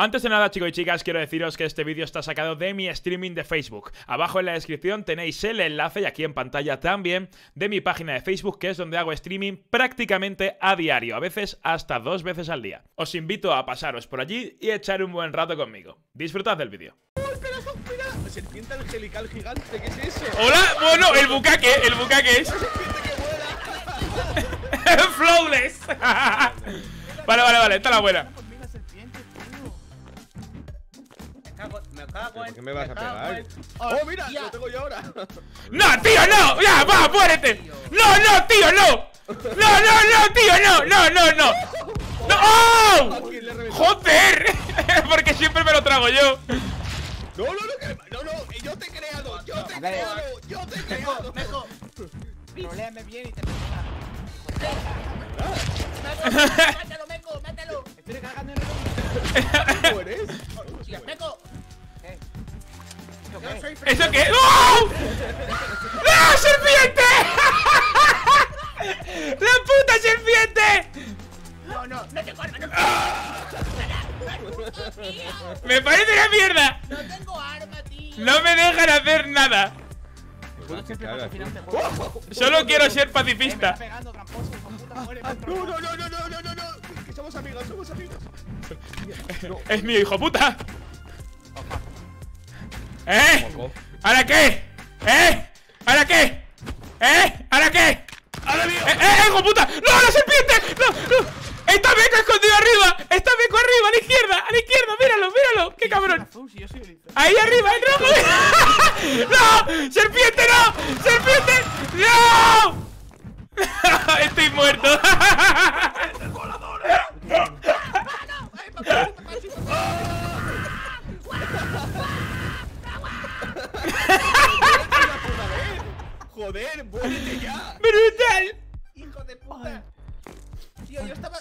Antes de nada, chicos y chicas, quiero deciros que este vídeo está sacado de mi streaming de Facebook. Abajo en la descripción tenéis el enlace, y aquí en pantalla también, de mi página de Facebook, que es donde hago streaming prácticamente a diario, a veces hasta 2 veces al día. Os invito a pasaros por allí y echar un buen rato conmigo. Disfrutad del vídeo. Serpiente angelical gigante, ¿qué es eso? Hola, bueno, el bucaque es... Flawless. Vale, está la buena. ¿Por qué me vas a pegar? ¡Oh, mira! ¡Lo tengo yo ahora! ¡No, tío, no! ¡Ya, va, muérete! ¡No, tío, no! ¡No, tío, no! ¡No! ¡Oh! ¡Joder! Porque siempre me lo trago yo. ¡No! ¡Yo te he creado! ¡Meco! ¡Troléame bien y te pega! ¡Mátalo, Meco! ¡Mátalo! ¡Estoy cagando en el... ¿Cómo eres? ¡Meco! ¿Eso qué? ¡No! ¡No, serpiente! ¡La puta serpiente! No te corro, no corro. ¡Me parece una mierda! No tengo arma, tío. No me dejan hacer nada. Solo quiero ser pacifista. No. Que somos amigos, Es mío, hijo puta. ¿Ahora qué? ¿Ahora qué? ¿Ahora qué? Hijo puta. ¡No, la serpiente! ¡No! ¡Está Meco escondido arriba! ¡Está Meco arriba! ¡A la izquierda! ¡Míralo, míralo! ¡Qué cabrón! ¡Ahí arriba! ¡El rojo! ¡No! ¡Serpiente, no! ¡Serpiente! ¡No! ¡Estoy muerto! ¡Joder! ¡Vuélvete ya! ¡Brutal! ¡Hijo de puta! Tío, yo estaba...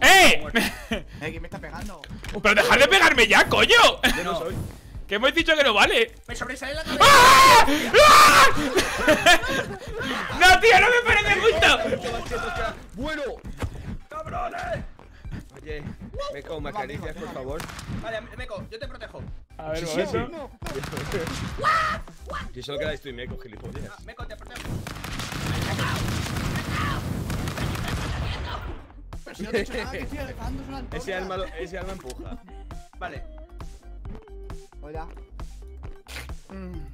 ¡Eh! ¿Quién me está pegando? ¡Pero dejad de pegarme ya, coño! Yo no soy. Que hemos dicho que no vale. Me sobresale la cabeza. ¡Ah! ¡Ah! ¡No, tío! ¡No me parece justo! ¡Bueno! ¡Cabrones! Oye, Meco, me acaricias, por favor. Vale, Meco, yo te protejo. A ver, sí, eso. Yo solo quedáis tú y Meco, gilipollas. Meco, te protejo. Si no te he hecho nada, que estoy alejando una antorcha. Ese alma empuja. Vale. Hola.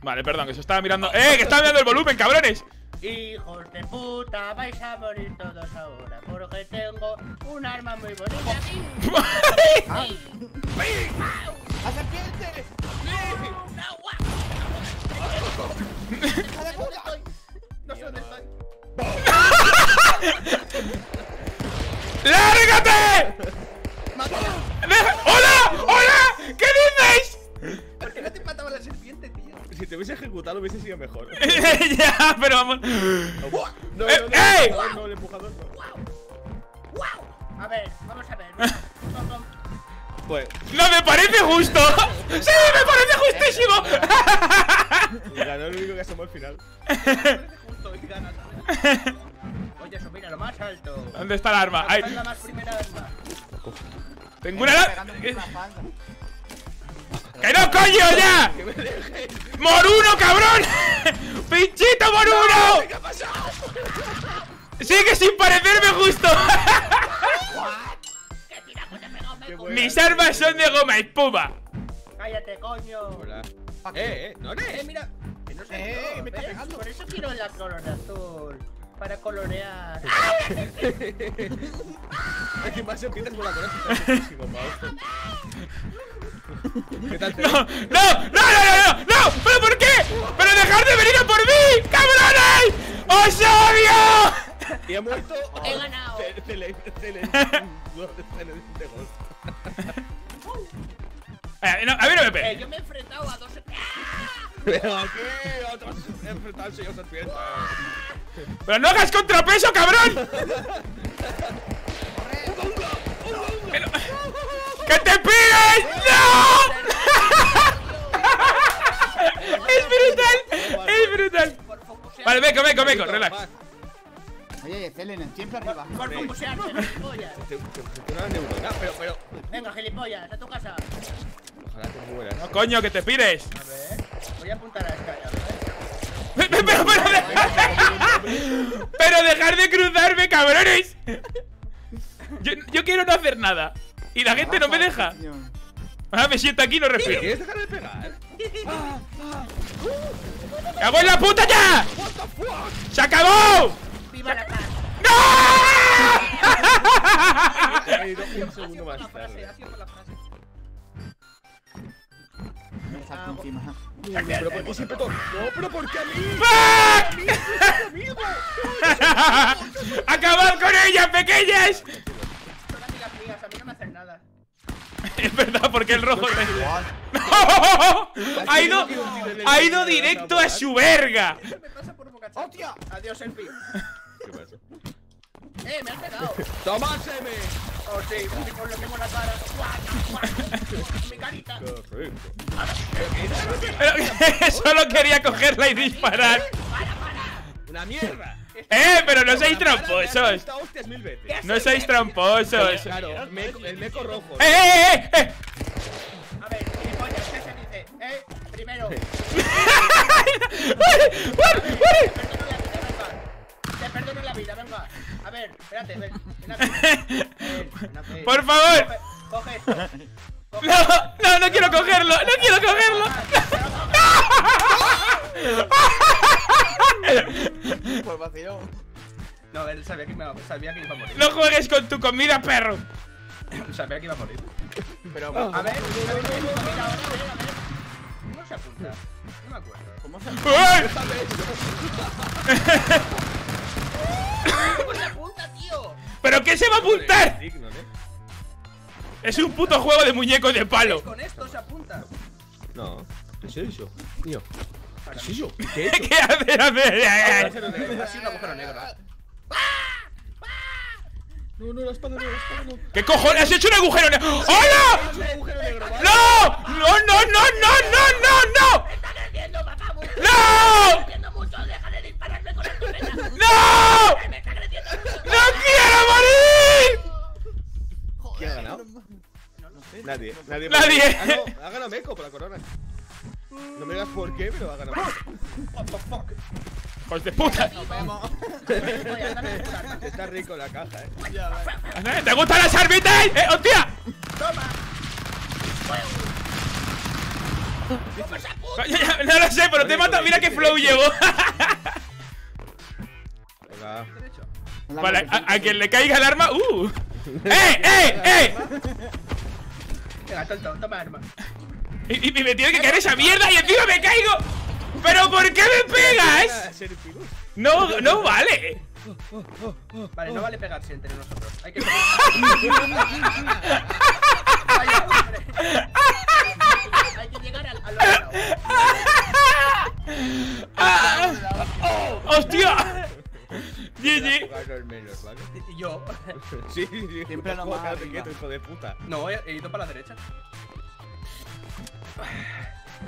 Vale, perdón, que se estaba mirando. ¡Que estaba mirando el volumen, cabrones! Hijos de puta, vais a morir todos ahora, porque tengo un arma muy bonita aquí. ¡A serpiente! ¡No sé dónde estoy! ¡Lárgate! ¡Hola! ¡Hola! ¿Qué dices? ¿Por qué no te mataba la serpiente, tío? Si te hubiese ejecutado, hubiese sido mejor. Ya, pero vamos. No, ¡eh! No, el empujador no. ¡Wow! A ver, vamos a ver. Pues. ¡No me parece justo! ¡Sí, me parece justísimo! Ganó el único que asomó al final. Me parece justo y gana. Oye, eso, mira, lo más alto. ¿Dónde está el arma? Ahí. Tengo una arma. ¡Que no, coño, ya! ¡Que me dejes! ¡Moruno, cabrón! ¡Pinchito moruno! No, ¿qué ha pasado? ¡Sigue sin parecerme justo! Mis armas son de goma espuma. Cállate, coño. Hola. No, mira. Que no sé. Me está pegando. Por eso quiero la color azul. Para colorear. Es que más empiezas con la corazón. ¿Qué tal? ¡No! ¿Pero por qué? ¡Pero dejad de venir a por mí! ¡Cabrones! ¡Os odio! Y ha muerto. He ganado. A mí no me pega. Yo me he enfrentado a 2. Pero aquí otros enfrentarse y otros pierden. ¡Pero no hagas contrapeso, cabrón! ¡Que te pires! ¡No! ¡Es brutal! ¡Es brutal! Vale, Meco, relax. Oye, Celen, en siempre arriba. Por pulsear, gilipollas. Te una neurona, pero. Venga, gilipollas, a tu casa. Ojalá te mueras. No, coño, que te pires. A ver, voy a apuntar a esta. Pero dejar de cruzarme, cabrones. Yo quiero no hacer nada. Y la gente no me deja. Ahora me siento aquí y no respiro. ¿Quieres dejar de pegar? ¡Cago en la puta ya! ¡Se acabó! ¡Viva la paz! ¡No! Un segundo más tarde. Pero ¿por qué siempre todo? ¡No, pero por qué a mí! ¡Fuck! ¡Acabad con ellas, pequeñas! Son así las mías, a mí no me hacen nada. Es verdad, porque el rojo te... ¡No! Ha ido directo a su verga. ¡Hostia! Adiós, el pío. ¿Qué pasa? Me han pegado. ¡Tomáseme! Oh, sí, por lo que tengo la cara. Mi carita. Solo quería cogerla y disparar. ¡Una mierda! Pero no seáis tramposos. No seáis tramposos. Claro, el meco rojo. ¡Eh! A ver, gilipollas, ¿qué se dice? Primero. Te perdono la vida, venga. A ver, espérate, ven. Por favor. Coge esto. No quiero cogerlo. No quiero cogerlo. Por vacío. No, él sabía que iba a morir. No juegues con tu comida, perro. Sabía que iba a morir. Pero a ver, ¿cómo se apunta? No me acuerdo. ¿Cómo se apunta? ¿Cómo se apunta, tío? ¿Pero qué se va a apuntar? Es un puto juego de muñecos de palo. Con esto se apunta. No, ¿qué es eso? Tío. ¿Qué hacer? No, la espada no. ¿Qué cojones? ¡Has hecho un agujero negro! ¡Hola! ¡No! ¡Están haciendo, papá! ¡No! ¡Deja de dispararme con la escopeta! ¡No! ¡No quiero morir! ¿Quién ha ganado? No sé. Nadie. Ha ganado Meco por la corona. No me digas por qué, pero va a ganar. What the fuck? ¡Hijos de puta! Está rico la caja, ¿Te gustan las arbitas? ¡Hostia! ¡Toma! No lo sé, pero te he matado. Mira qué flow llevo. Vale, a quien le caiga el arma. ¡Eh! Venga, tonto, toma arma. Y me tiene que caer esa mierda y encima me caigo. ¿Pero por qué me pegas? No vale. Vale, no vale pegarse entre nosotros. Hay que pegar. Hay que llegar al lado. ¡Hostia! GG. ¿Y yo? Sí, siempre no más. Hijo de puta. No, he ido para la derecha.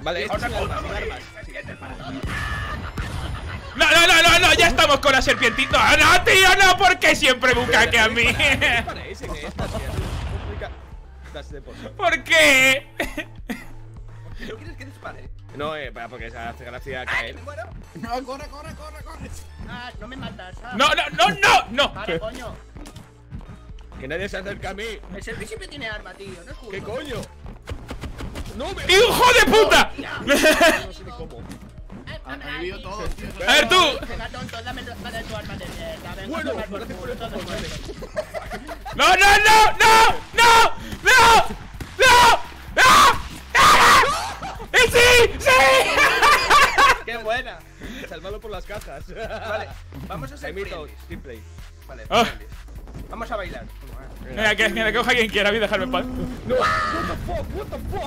Vale, esto es una armas. No, ya estamos con la serpientito. No, tío, no, porque siempre busca que a mí. ¿Por qué? ¿No quieres que dispare? No, porque se hace gracia caer. No, corre. Ah, no me matas. No. Vale, coño. Que nadie se acerca a mí. El servicio siempre tiene arma, tío. No es justo. ¿Qué coño? No me... ¡Hijo de puta! No sé ni cómo. Han vivido todo, tío. A ver tú. Venga, tonto, dame la espada de tu arma de mierda. Bueno, gracias por el favor. ¡No! ¡Sí! ¡Qué buena! Salvalo por las cajas. Vale, vamos a hacer team play. Vale, vamos a bailar. Mira, que coja quien quiera, voy a dejarme en paz.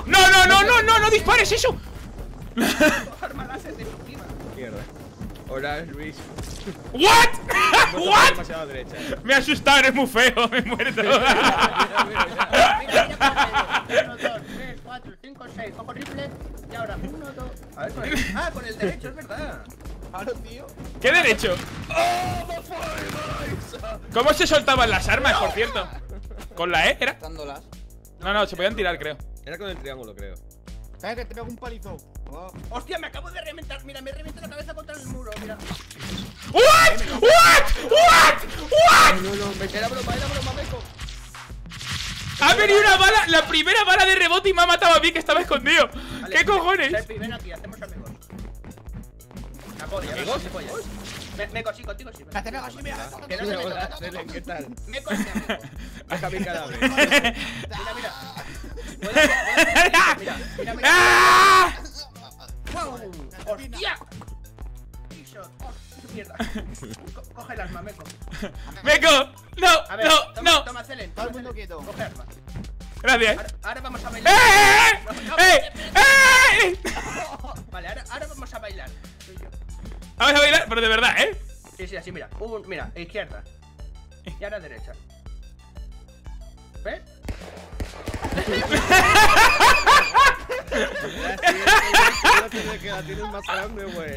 No dispares eso. Hola, Luis. What? Me he asustado, eres muy feo, me he muerto. Mira, 3, 4, 5, 6, cojo rifle. Y ahora, 1, 2. A ver, con el derecho, es verdad. Claro, tío. ¿Qué derecho? ¡Oh, me fue, me ¿Cómo se soltaban las armas, por cierto? ¿Con la E era? No, no, se podían tirar, creo. Era con el triángulo, creo. Que te pego un palizo. Oh. Hostia, me acabo de reventar. Mira, me reviento la cabeza contra el muro, mira. What? What? What? What? No, no, me queda broma, era broma, Beco. Ha venido una bala, la primera bala de rebote y me ha matado a mí que estaba escondido. Vale, ¿qué cojones? Pepi, ven aquí, hacemos amigos. ¿Amigos? Me cosí contigo, sí. Me cosí, mira. Que no se me toca. ¿Qué tal? Me cosí, amigo. Deja mi cadáver. Mira, mira. Mira, mira, mira. ¡Wow! ¡Hostia! Mierda. Coge el arma, Meco. ¡Meco! ¡No! A ver, ¡no! Toma, ¡no! Toma, Celen. Todo el mundo quieto. Coge arma. Gracias. Ahora vamos a bailar. Vale, ahora vamos a bailar. Vamos a bailar, pero de verdad, ¿eh? Sí, sí, así, mira. Mira, izquierda. Y ahora derecha. ¿Ves?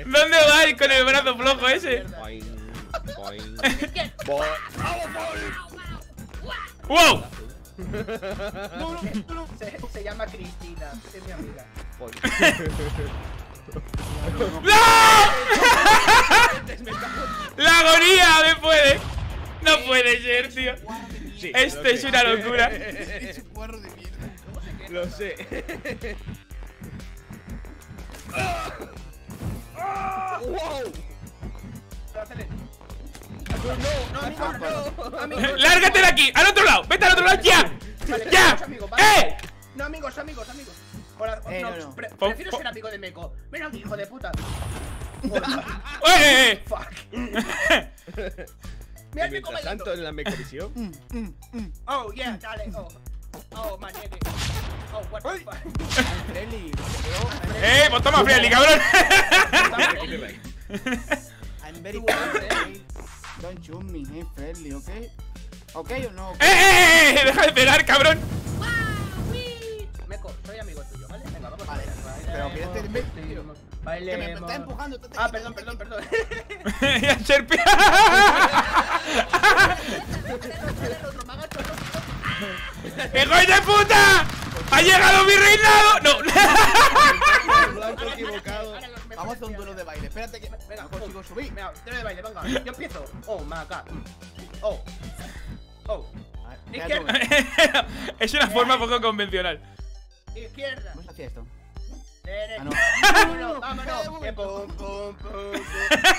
¿Dónde va con el brazo flojo ese? ¡Wow! Se llama Cristina, es mi amiga. ¡No! ¡La agonía! ¡Me puede! ¡No puede ser, tío! Esto es una locura. Es un cuarro de mierda. Lo sé. ¡Wow! No, amigo, no. Lárgate de aquí, al otro lado. Vete al otro lado ya. Vale, ya. Amigos, vale. No, amigos, amigos, amigos. No. Prefiero ser amigo de Meco. Ven aquí, hijo de puta. Fuck. Mira, mientras tanto en la mecovisión. Oh, yeah, dale. Oh, manete. Oh, what the fuck. Freddy. Pues toma Freddy, cabrón. I'm very friendly. Don't shoot me, hey Freddy, ¿ok? ¿Ok o no? Deja de pegar, cabrón. Meco, soy amigo tuyo, ¿vale? Venga, vamos a ver. Pero quieres terminar, tío. Bailemos. Que me está empujando. Ah, perdón, perdón, perdón. Ya serpía. ¡Hijo de puta! ¡Ha llegado mi reinado! ¡No! Vamos a hacer un duelo de baile. Espérate que... Venga, consigo subir. Venga, duelo de baile, venga. Yo empiezo. Oh, maca. Oh. Oh. Izquierda. Es una forma poco convencional. Izquierda. ¿Cómo se hacía esto? Derecha. Vámonos, vámonos. Que pum, pum, pum, pum.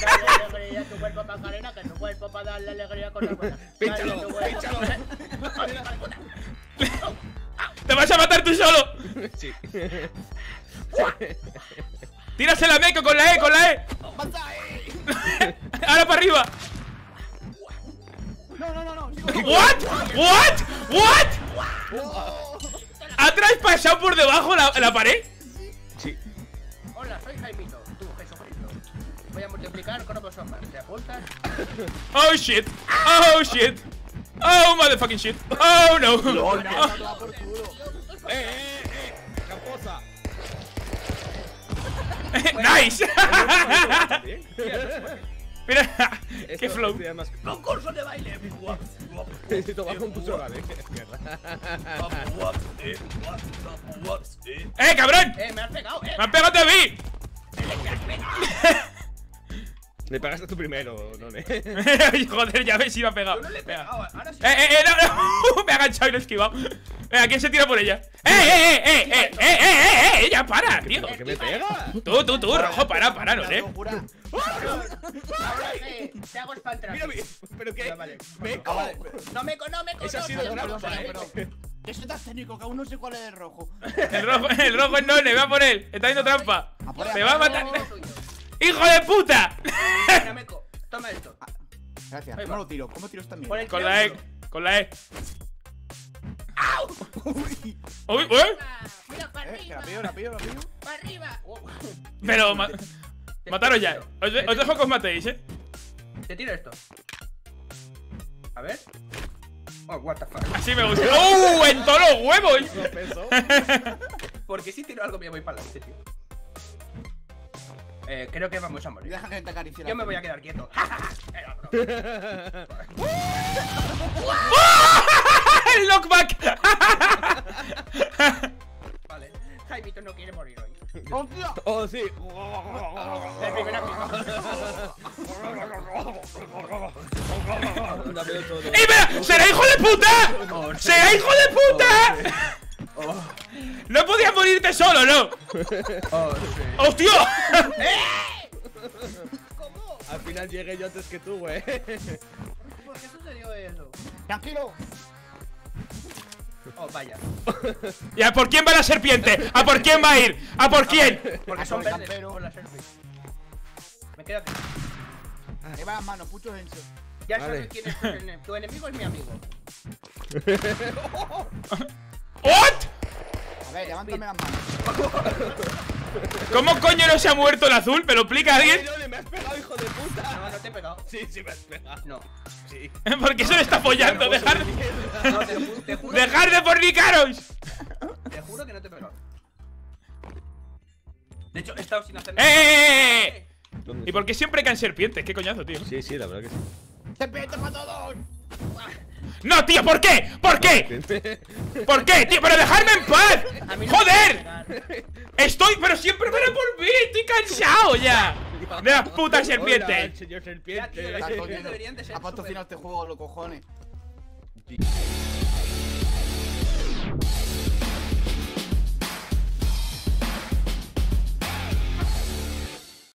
Dale alegría a tu cuerpo, Macarena. Que tu cuerpo para darle alegría con la buena. Pínchalo, pínchalo. ¡Te vas a matar tú solo! Sí. ¡Tírasela, Meco, con la E, con la E! ¡Ahora para arriba! No. ¿What? ¿What? ¿What? ¿Ha traspasado por debajo la pared? Sí. Hola, soy Jaimito, tú, Jesús Cristo. Voy a multiplicar con otros hombres. ¿Te apuntas? Oh, shit. Oh, shit. Oh, motherfucking shit. Oh, no. Camposa. Nice. Mira, qué flow. Concurso de baile. Necesito bajo un pulso. Cabrón. Me has pegado, eh. Me han pegado a mí. Le pegaste tú primero, no le. Joder, ya ves si me ha pegado. Yo no le he pegado, ahora sí. No. Me ha agachado y lo he esquivado. ¿Quién se tira por ella? Ya para, tío. ¿Por qué me pega? Tú, rojo, para, no sé. Te hago espantar. Mírame, pero que. Meco. No, Meco. Eso ha sido una cosa, eso tan técnico que aún no sé cuál es el rojo. El rojo es None, va por él. Está haciendo trampa. Me va a matar. ¡Hijo de puta! Mira, Meco, toma esto. Gracias, no lo tiro. ¿Cómo tiro esta mierda? Con la E, con la E. ¡Au! ¡Uy! ¡Uy! ¡Mira, para arriba! ¡Rápido! ¡Para arriba! Pero, mataros ya. Os dejo que os matéis, ¿eh? Te tiro esto. A ver. Oh, what the fuck. Así me gusta. ¡Oh! ¡En todos los huevos! Porque si tiro algo me voy para adelante, tío. Creo que vamos a morir. Deja que te acaricie. Yo me voy a quedar quieto. ¡El knockback! Vale, Jaimito no quiere morir hoy. ¡Hostia! ¡Oh, sí! El primer amigo. ¡Ey, mira! ¡Será hijo de puta! ¡Será hijo de puta! Oh. No podías morirte solo, ¿no? Oh, sí. ¡Hostia! ¿Cómo? Al final llegué yo antes que tú, güey. ¿Por qué sucedió eso? ¡Tranquilo! Oh, vaya. ¿Y a por quién va la serpiente? ¿A por quién va a ir? ¿A por quién? Porque son verdes, pero la serpiente. Me quedo aquí. Lleva las manos, pucho denso. Ya sabes quién es tu enemigo, es mi amigo. ¡What! A ver, levántame las manos. ¿Cómo coño no se ha muerto el azul? ¿Me lo explica alguien? No, me has pegado, hijo de puta. No, no te he pegado. Sí, sí me has pegado. No. Sí. ¿Por qué se le está follando? Dejar de fornicaros. Te juro que no te he pegado. De hecho, he estado sin hacer nada. ¡Eh! ¿Y por qué siempre caen serpientes? Qué coñazo, tío. Sí, sí, la verdad que sí. ¡Serpientes para todos! No, tío, ¿por qué? ¿Por qué? ¿Por qué, tío? ¡Pero dejarme en paz! ¡Joder! Estoy, pero siempre van a por mí. Estoy cansado ya de las putas serpientes. Deberían de ser patrocinar este juego, los cojones.